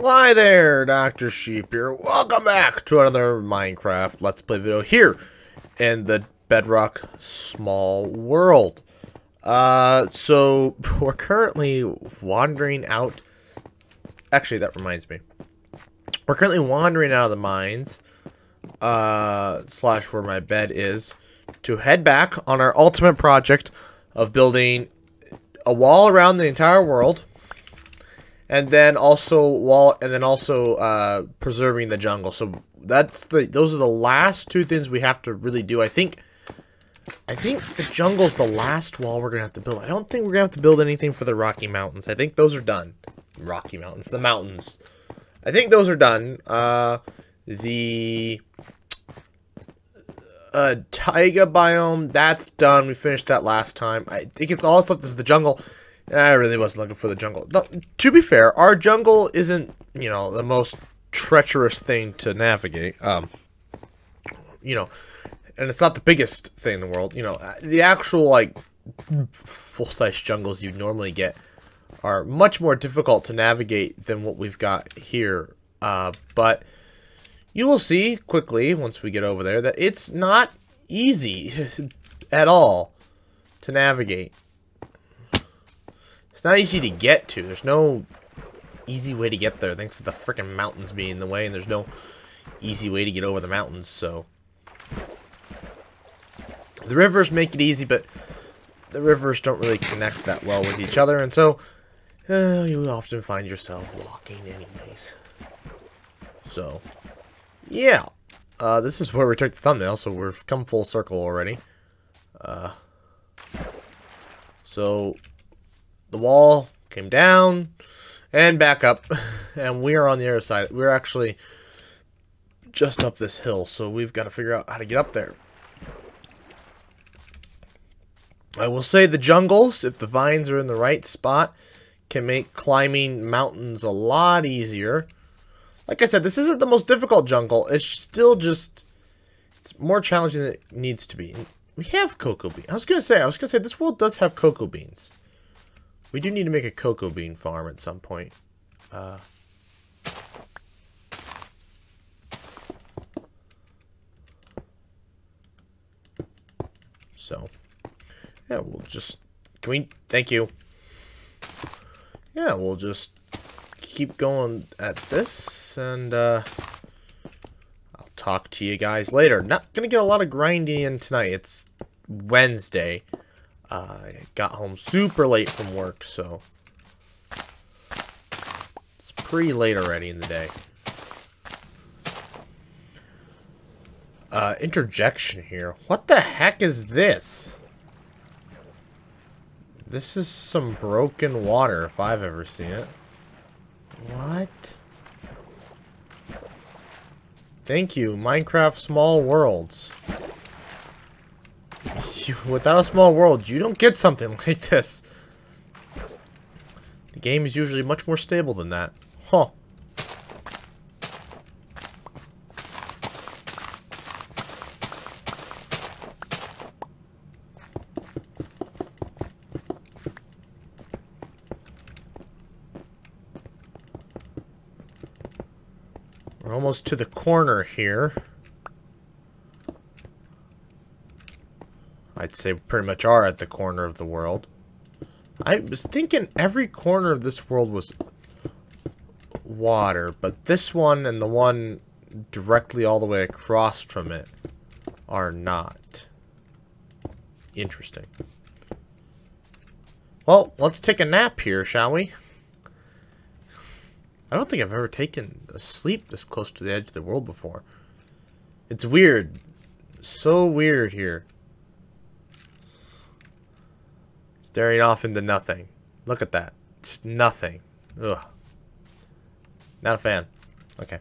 Hello there, Doctor Sheep here. Welcome back to another Minecraft Let's Play video here in the Bedrock small world. So we're currently wandering out. Actually, that reminds me. We're currently wandering out of the mines, slash where my bed is, to head back on our ultimate project of building a wall around the entire world. And then also preserving the jungle. So those are the last two things we have to really do. I think the jungle's the last wall we're gonna have to build. I don't think we're gonna have to build anything for the Rocky Mountains. I think those are done. Rocky Mountains, the mountains. I think those are done. The taiga biome, that's done. We finished that last time. I think it's all that's left is the jungle. I really wasn't looking for the jungle. To be fair, our jungle isn't, you know, the most treacherous thing to navigate. You know, and it's not the biggest thing in the world. You know, the actual, like, full-size jungles you'd normally get are much more difficult to navigate than what we've got here. But you will see quickly, once we get over there, that it's not easy at all to navigate. It's not easy to get to. There's no easy way to get there, thanks to the freaking mountains being in the way, and there's no easy way to get over the mountains, so. The rivers make it easy, but the rivers don't really connect that well with each other, and so you often find yourself walking anyways. So, yeah. This is where we took the thumbnail, so we've come full circle already. The wall came down and back up, and we are on the other side. We're actually just up this hill, so we've got to figure out how to get up there. I will say the jungles, if the vines are in the right spot, can make climbing mountains a lot easier. Like I said, this isn't the most difficult jungle. It's still just, it's more challenging than it needs to be. And we have cocoa beans. I was going to say this world does have cocoa beans. We do need to make a cocoa bean farm at some point. Yeah, we'll just... Can we... Thank you. Yeah, we'll just keep going at this, and, I'll talk to you guys later. Not gonna get a lot of grinding in tonight. It's Wednesday. I got home super late from work, so it's pretty late already in the day. Interjection here. What the heck is this? This is some broken water, if I've ever seen it. What? Thank you, Minecraft Small Worlds. Without a small world, you don't get something like this. The game is usually much more stable than that. Huh. We're almost to the corner here. I'd say we pretty much are at the corner of the world. I was thinking every corner of this world was water, but this one and the one directly all the way across from it are not. Interesting. Well, let's take a nap here, shall we? I don't think I've ever taken a sleep this close to the edge of the world before. It's weird. So weird here. Staring off into nothing. Look at that. It's nothing. Ugh. Not a fan. Okay.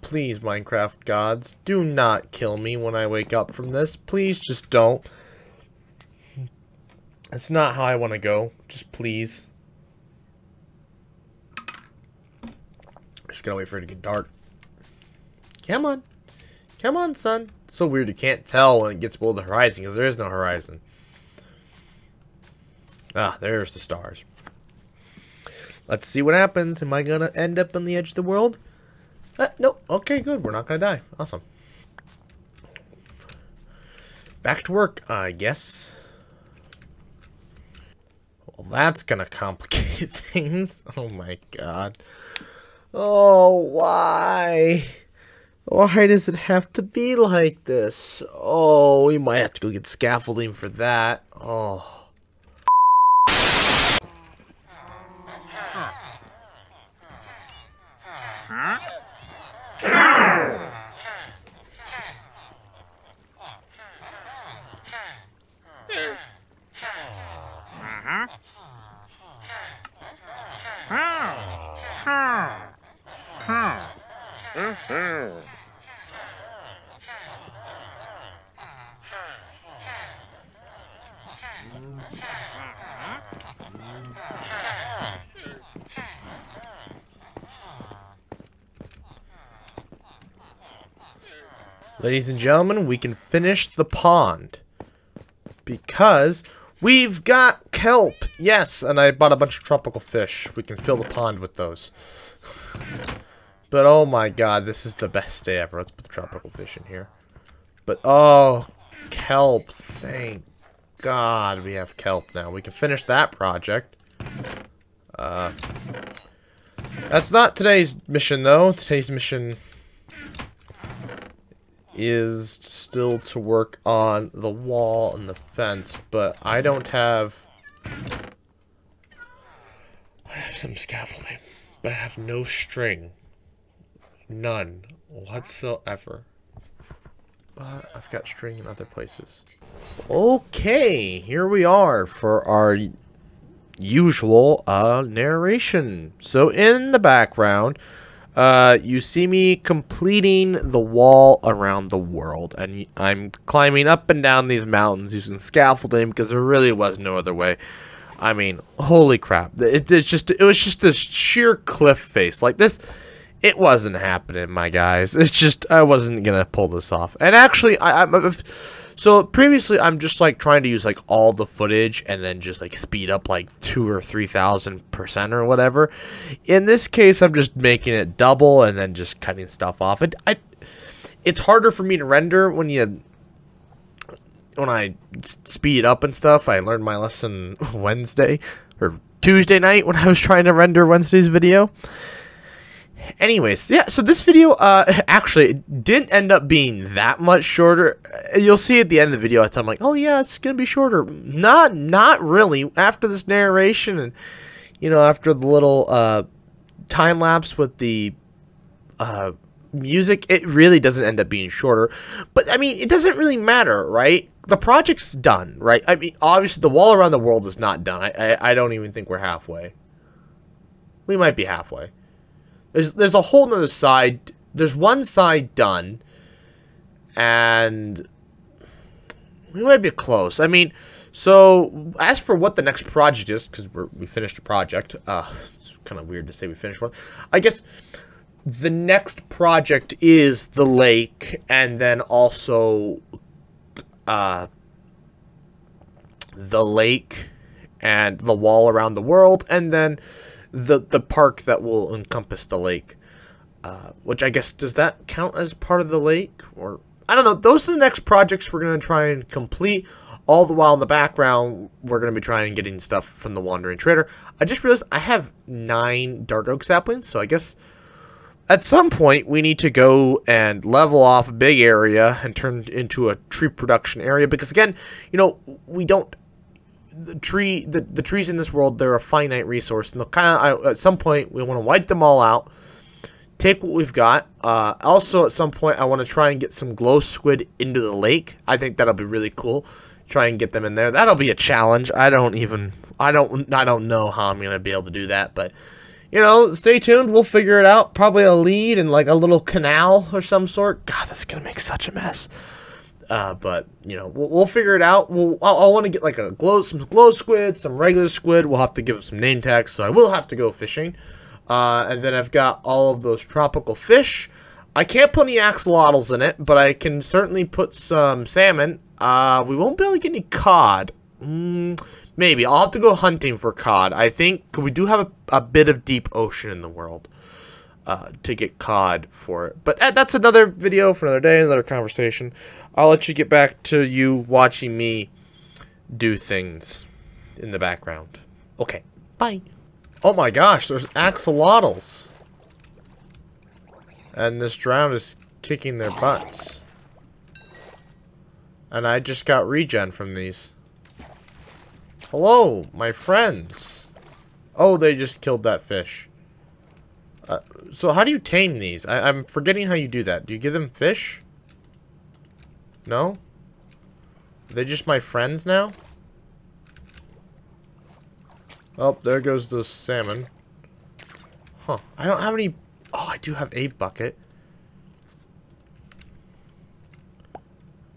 Please, Minecraft gods, do not kill me when I wake up from this. Please, just don't. That's not how I want to go. Just please. I'm just gonna wait for it to get dark. Come on. Come on, son. It's so weird you can't tell when it gets below the horizon, because there is no horizon. Ah, there's the stars. Let's see what happens. Am I gonna end up on the edge of the world? No. Okay, good. We're not gonna die. Awesome. Back to work, I guess. Well, that's gonna complicate things. Oh my god. Oh, why? Why does it have to be like this? Oh, we might have to go get scaffolding for that. Oh. Ladies and gentlemen, we can finish the pond because we've got kelp. Yes, and I bought a bunch of tropical fish. We can fill the pond with those. But oh my god, this is the best day ever. Let's put the tropical fish in here. But oh, kelp. Thank god we have kelp now. We can finish that project. That's not today's mission, though. Today's mission is still to work on the wall and the fence, but I don't have... I have some scaffolding, but I have no string. None whatsoever. But I've got string in other places. Okay, here we are for our usual narration. So in the background... you see me completing the wall around the world, and I'm climbing up and down these mountains using scaffolding because there really was no other way. I mean, holy crap. It was just this sheer cliff face like this. It wasn't happening, my guys. It's just, I wasn't going to pull this off. And actually, so previously I'm just like trying to use like all the footage and then just like speed up like 2,000 or 3,000% or whatever. In this case, I'm just making it double and then just cutting stuff off. It's harder for me to render when I speed up and stuff. I learned my lesson Wednesday or Tuesday night when I was trying to render Wednesday's video. Anyways, yeah, so this video actually didn't end up being that much shorter. You'll see at the end of the video, I'm like, oh yeah, it's going to be shorter. Not really. After this narration and, you know, after the little time lapse with the music, it really doesn't end up being shorter. But, I mean, it doesn't really matter, right? The project's done, right? I mean, obviously, the wall around the world is not done. I don't even think we're halfway. We might be halfway. There's a whole nother side. There's one side done, and we might be close. I mean, so as for what the next project is, because we finished a project. It's kind of weird to say we finished one. I guess the next project is the lake, and then also the lake and the wall around the world, and then the park that will encompass the lake, which I guess, does that count as part of the lake? Or I don't know. Those are the next projects we're going to try and complete. All the while in the background, we're going to be trying and getting stuff from the Wandering Trader. I just realized I have 9 dark oak saplings, so I guess at some point we need to go and level off a big area and turn it into a tree production area, because again, you know, we don't... The trees in this world, they're a finite resource, and they'll kind of, at some point, we want to wipe them all out, take what we've got. Also, at some point, I want to try and get some glow squid into the lake. I think that'll be really cool. Try and get them in there. That'll be a challenge. I don't know how I'm gonna be able to do that, but you know, stay tuned. We'll figure it out. Probably a lead and like a little canal or some sort. God, that's gonna make such a mess. But you know, we'll figure it out. I want to get like a some glow squid, some regular squid. We'll have to give them some name tags, so I will have to go fishing. And then I've got all of those tropical fish. I can't put any axolotls in it, but I can certainly put some salmon. We won't be able to get any cod. Maybe. I'll have to go hunting for cod. I think we do have a bit of deep ocean in the world to get cod for it. But that's another video for another day, another conversation. I'll let you get back to you watching me do things in the background. Okay. Bye. Oh my gosh, there's axolotls. And this drown is kicking their butts. And I just got regen from these. Hello, my friends. Oh, they just killed that fish. So how do you tame these? I'm forgetting how you do that. Do you give them fish? No? Are they just my friends now? Oh, there goes the salmon. Huh. I don't have any... Oh, I do have a bucket.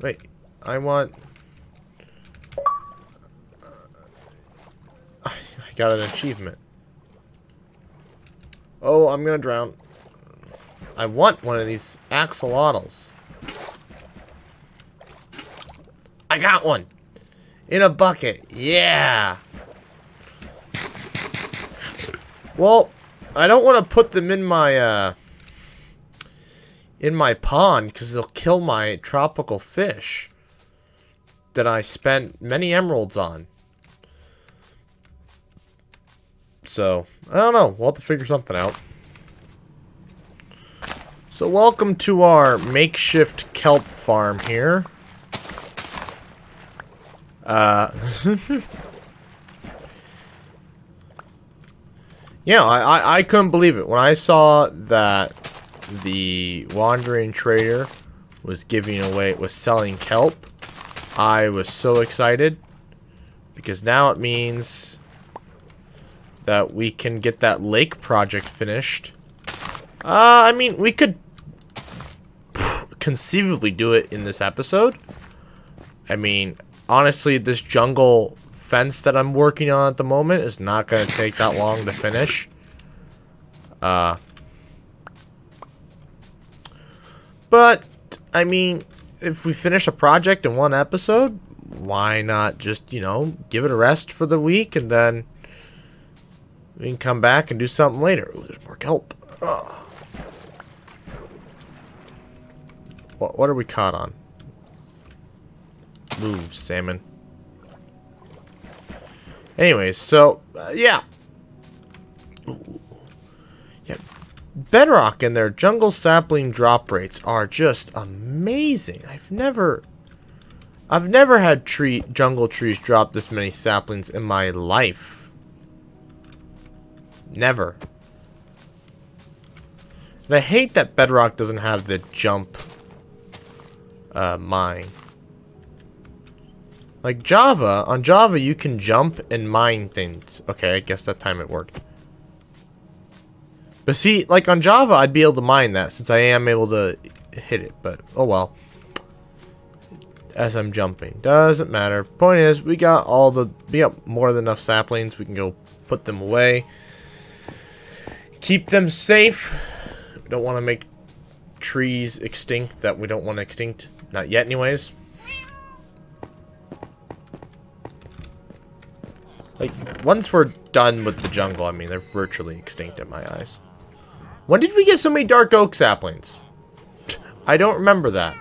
Wait. I want... I got an achievement. Oh, I'm gonna drown. I want one of these axolotls. I got one! In a bucket. Yeah! Well, I don't want to put them in my pond because they'll kill my tropical fish that I spent many emeralds on. So, I don't know. We'll have to figure something out. So, welcome to our makeshift kelp farm here. Yeah, I couldn't believe it. When I saw that the Wandering Trader was giving away, was selling kelp, I was so excited. Because now it means that we can get that lake project finished. I mean, we could conceivably do it in this episode. I mean, honestly, this jungle... fence that I'm working on at the moment is not going to take that long to finish. But, I mean, if we finish a project in one episode, why not just, you know, give it a rest for the week and then we can come back and do something later. Ooh, there's more kelp. Ugh. What are we caught on? Move, salmon. Anyways, so, yeah. Ooh. Yeah. Bedrock and their jungle sapling drop rates are just amazing. I've never had jungle trees drop this many saplings in my life. Never. And I hate that Bedrock doesn't have the jump mine. Like Java, on Java you can jump and mine things. Okay, I guess that time it worked. But see, like on Java I'd be able to mine that since I am able to hit it, but oh well. As I'm jumping. Doesn't matter. Point is, we got more than enough saplings. We can go put them away. Keep them safe. We don't want to make trees extinct that we don't want extinct. Not yet anyways. Like, once we're done with the jungle, I mean, they're virtually extinct in my eyes. When did we get so many dark oak saplings? I don't remember that.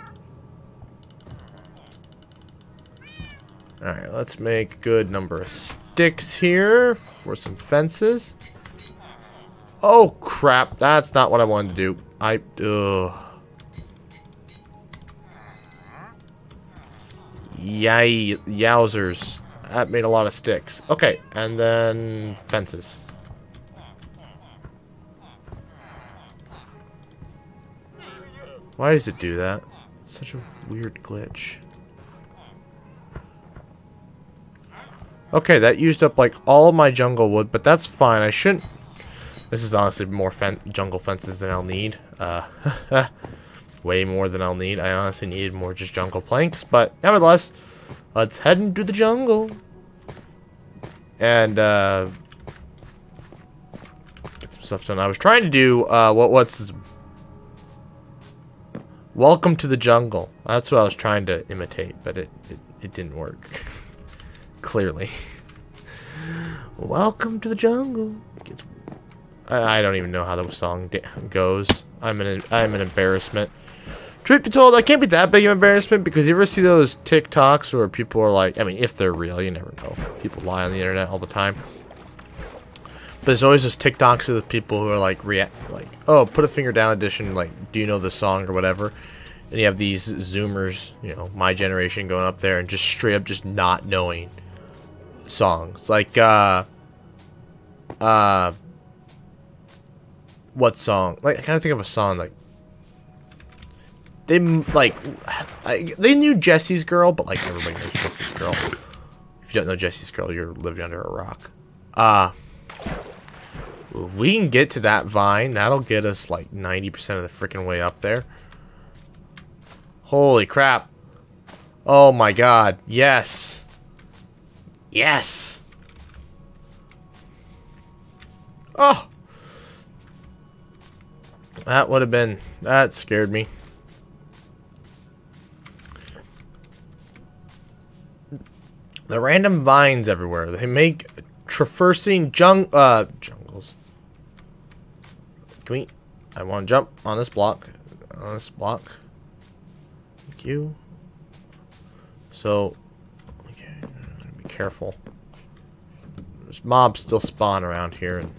Alright, let's make a good number of sticks here for some fences. Oh, crap. That's not what I wanted to do. Yay, yowzers. That made a lot of sticks. Okay, and then fences. Why does it do that? It's such a weird glitch. Okay, that used up like all my jungle wood, but that's fine. I shouldn't... This is honestly more jungle fences than I'll need. Way more than I'll need. I honestly needed more just jungle planks, but nevertheless... Let's head into the jungle. And, get some stuff done. I was trying to do, Welcome to the Jungle. That's what I was trying to imitate, but it didn't work. Clearly. Welcome to the jungle. I don't even know how the song goes. I'm an embarrassment. Truth be told, I can't be that big of an embarrassment, because you ever see those TikToks where people are like, I mean, if they're real, you never know. People lie on the internet all the time. But there's always those TikToks of the people who are like, oh, put a finger down edition, like, do you know the song or whatever? And you have these Zoomers, you know, my generation, going up there and just straight up just not knowing songs. Like, what song? Like, I kind of think of a song, like, they knew Jesse's Girl, but like everybody knows Jesse's Girl. If you don't know Jesse's Girl, you're living under a rock. If we can get to that vine, that'll get us like 90% of the freaking way up there. Holy crap. Oh my god. Yes. Yes. Oh. That would have been... That scared me. The random vines everywhere. They make traversing jungles. Can we... I want to jump on this block. On this block. Thank you. So... Okay. I'm going to be careful. There's mobs still spawn around here. And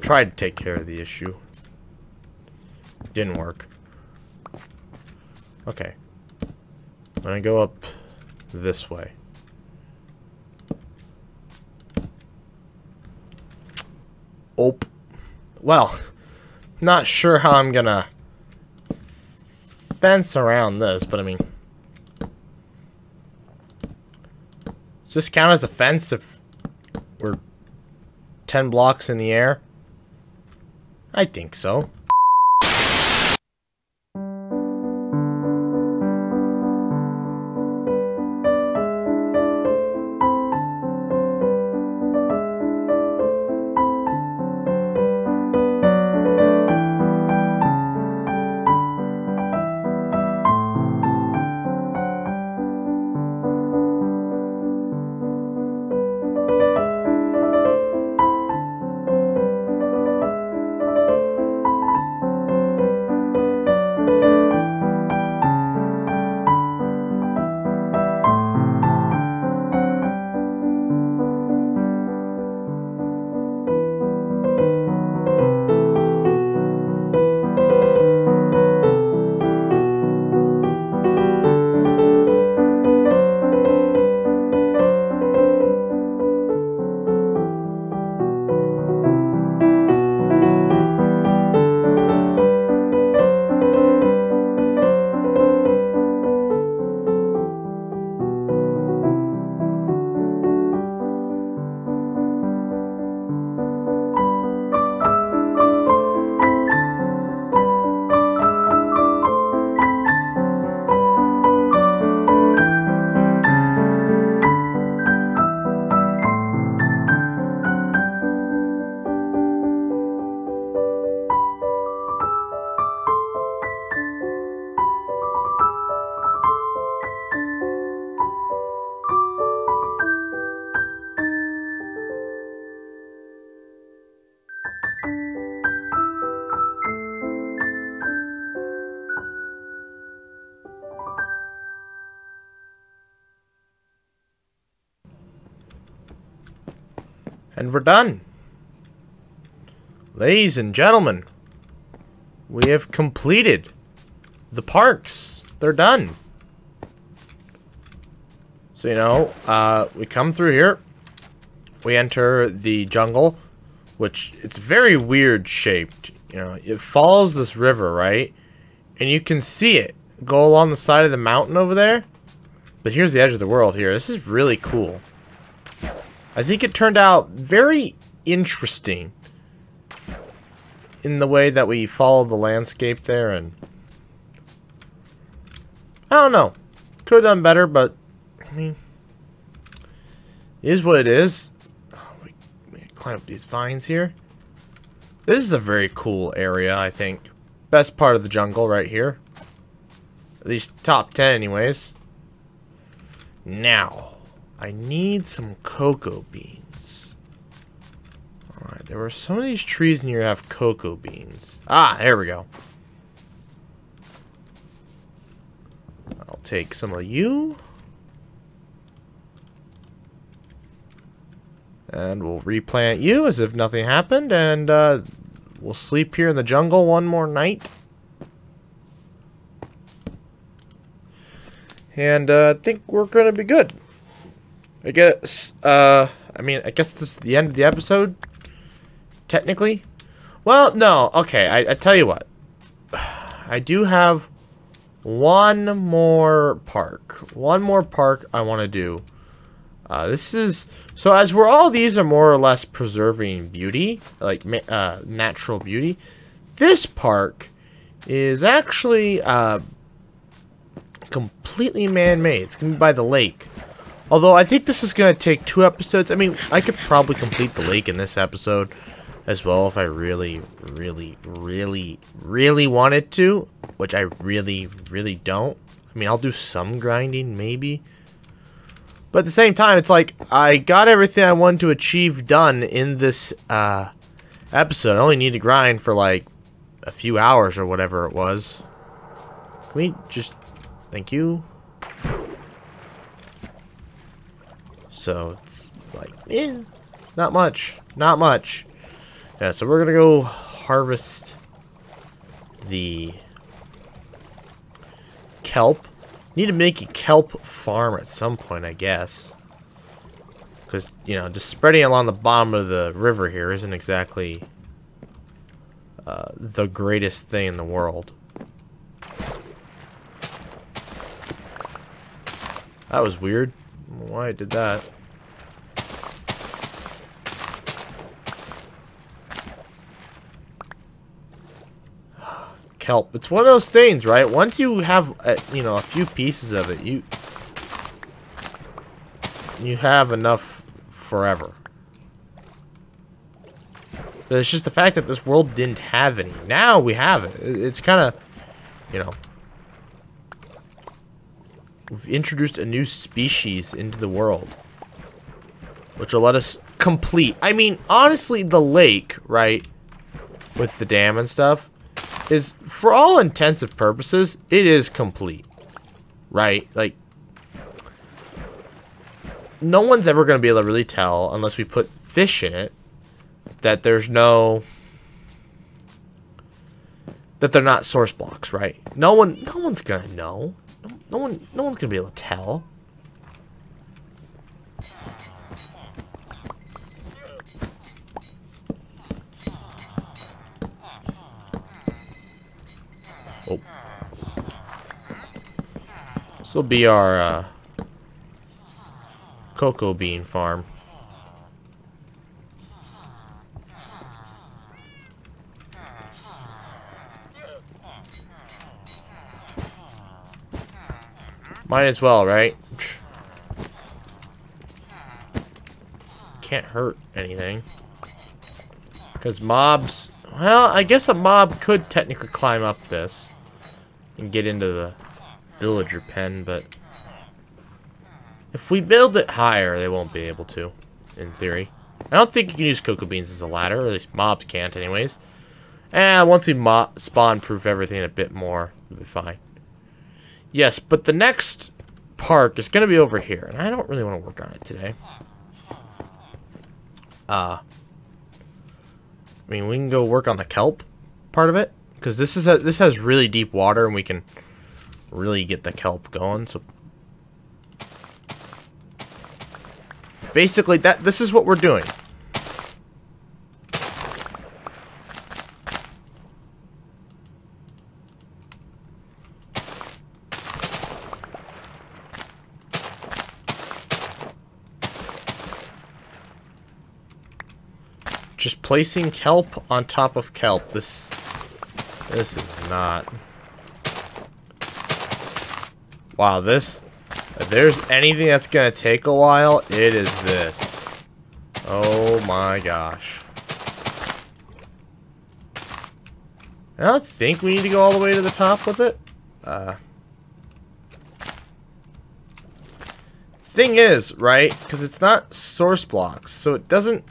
tried to take care of the issue. Didn't work. Okay. I'm going to go up this way. Oh. Well, not sure how I'm going to fence around this, but I mean... Does this count as a fence if we're 10 blocks in the air? I think so. And we're done. Ladies and gentlemen, we have completed the parks. They're done. So, you know, we come through here. We enter the jungle, which it's very weird shaped. You know, it follows this river, right? And you can see it go along the side of the mountain over there. But here's the edge of the world here. This is really cool. I think it turned out very interesting in the way that we followed the landscape there, and I don't know. Could have done better, but I mean, it is what it is. Oh, we climb up these vines here. This is a very cool area, I think. Best part of the jungle right here. At least top 10 anyways. Now, I need some cocoa beans. Alright, there were some of these trees in here that have cocoa beans. Ah, there we go. I'll take some of you. And we'll replant you as if nothing happened. And we'll sleep here in the jungle one more night. And I think we're going to be good. I guess, I guess this is the end of the episode, technically. Well, no, okay, I tell you what. I do have one more park. One more park I want to do. This is, so as we're all these are more or less preserving beauty, like natural beauty, this park is actually completely man-made. It's going to be by the lake. Although, I think this is going to take 2 episodes. I mean, I could probably complete the lake in this episode as well if I really, really, really, really wanted to. Which I really, really don't. I mean, I'll do some grinding, maybe. But at the same time, it's like, I got everything I wanted to achieve done in this episode. I only need to grind for, like, a few hours or whatever it was. Can we just... Thank you. So it's like, eh, not much, not much. Yeah, so we're gonna go harvest the kelp. Need to make a kelp farm at some point, I guess. Because, you know, just spreading along the bottom of the river here isn't exactly the greatest thing in the world. That was weird. Why it did that? Kelp. It's one of those things, right? Once you have, you know, a few pieces of it, you have enough forever. But it's just the fact that this world didn't have any. Now we have it. It's kind of, you know. We've introduced a new species into the world, which will let us complete. I mean, honestly, the lake, right, with the dam and stuff, is, for all intents and purposes, it is complete, right? Like, no one's ever going to be able to really tell, unless we put fish in it, that there's no... that they're not source blocks, right? No one's going to know. No one's gonna be able to tell. Oh. This will be our cocoa bean farm. Might as well, right? Can't hurt anything. Because mobs... Well, I guess a mob could technically climb up this. And get into the villager pen, but... If we build it higher, they won't be able to. In theory. I don't think you can use cocoa beans as a ladder. Or at least mobs can't, anyways. And once we spawn-proof everything a bit more, we'll be fine. Yes, but the next park is going to be over here. And I don't really want to work on it today. I mean, we can go work on the kelp part of it. Because this is this has really deep water and we can really get the kelp going. So basically, this is what we're doing. Just placing kelp on top of kelp. This is not... Wow, this... If there's anything that's gonna take a while, it is this. Oh my gosh. I don't think we need to go all the way to the top with it. thing is, right, because it's not source blocks, so it doesn't...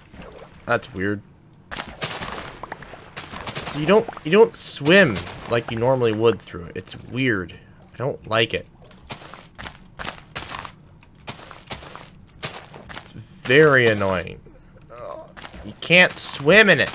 That's weird. So you don't swim like you normally would through it. It's weird. I don't like it. It's very annoying. Ugh. You can't swim in it.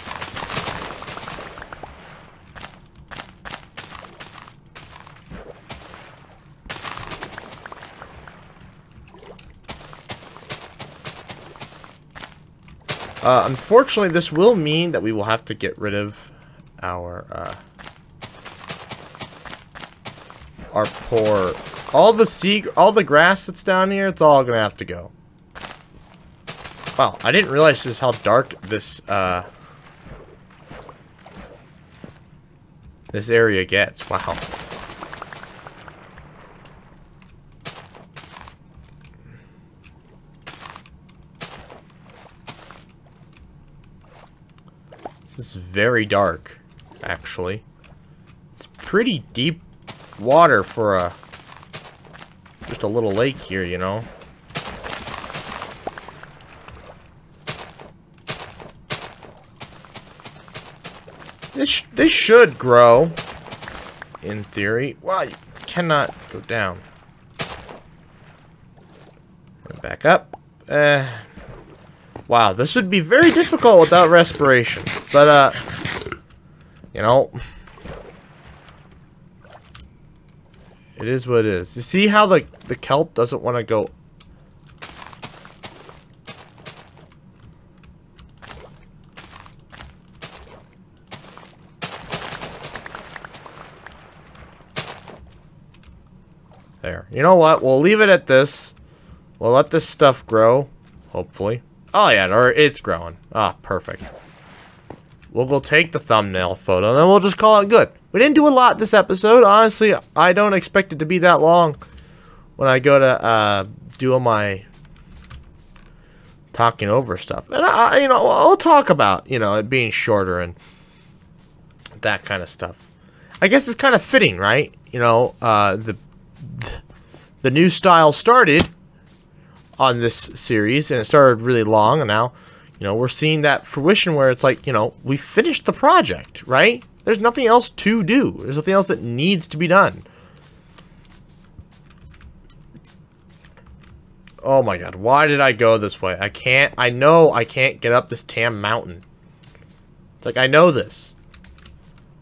Unfortunately, this will mean that we will have to get rid of our poor all the grass that's down here. It's all gonna have to go. Wow, I didn't realize just how dark this this area gets. Wow. This is very dark, actually. It's pretty deep water for a just a little lake here, you know. This should grow, in theory. Wow, you cannot go down. Back up. Wow, this would be very difficult without respiration. But, you know, it is what it is. You see how the kelp doesn't want to go? There. You know what? We'll leave it at this. We'll let this stuff grow, hopefully. Oh, yeah, or it's growing. Ah, perfect. We'll take the thumbnail photo, and then we'll just call it good. We didn't do a lot this episode. Honestly, I don't expect it to be that long when I go to do all my talking over stuff. And, you know, I'll talk about, you know, it being shorter and that kind of stuff. I guess it's kind of fitting, right? You know, the new style started on this series, and it started really long, and now... You know, we're seeing that fruition where it's like, you know, we finished the project, right? There's nothing else to do. There's nothing else that needs to be done. Oh my god, why did I go this way? I know I can't get up this damn mountain. It's like, I know this.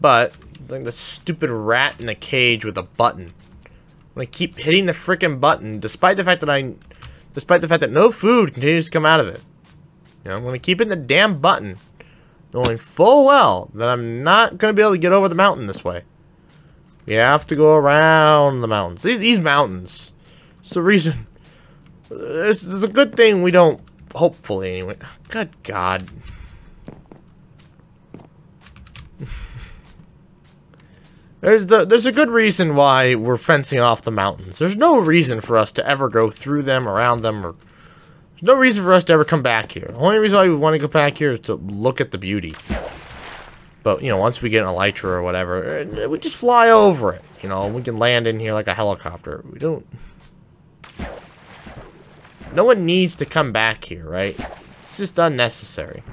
But, like the stupid rat in the cage with a button. When I keep hitting the frickin' button, despite the fact that no food continues to come out of it. I'm going to keep in the damn button, knowing full well that I'm not going to be able to get over the mountain this way. We have to go around the mountains. These mountains. It's the reason. It's a good thing we don't, hopefully anyway. Good God. There's a good reason why we're fencing off the mountains. There's no reason for us to ever go through them, around them, or... There's no reason for us to ever come back here. The only reason why we want to go back here is to look at the beauty. But, you know, once we get an elytra or whatever, we just fly over it. You know, we can land in here like a helicopter. We don't... No one needs to come back here, right? It's just unnecessary.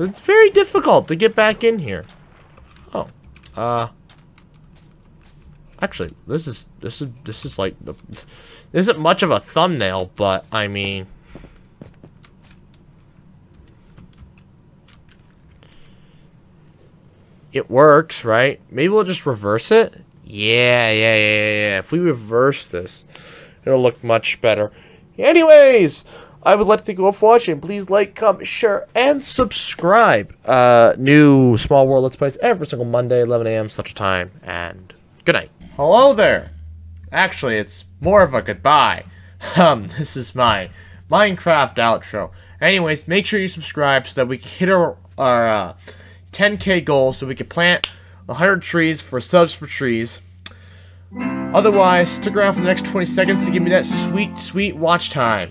It's very difficult to get back in here. Oh. Actually, this is like... This isn't much of a thumbnail, but, I mean... It works, right? Maybe we'll just reverse it? Yeah. If we reverse this, it'll look much better. Anyways, I would like to thank you all for watching. Please like, comment, share, and subscribe. New Small World Let's Plays every single Monday, 11 a.m. Central Time, and good night. Hello there! Actually, it's... more of a goodbye. This is my Minecraft outro. Anyways, make sure you subscribe so that we can hit our 10K goal so we can plant 100 trees for subs for trees. Otherwise, stick around for the next 20 seconds to give me that sweet, sweet watch time.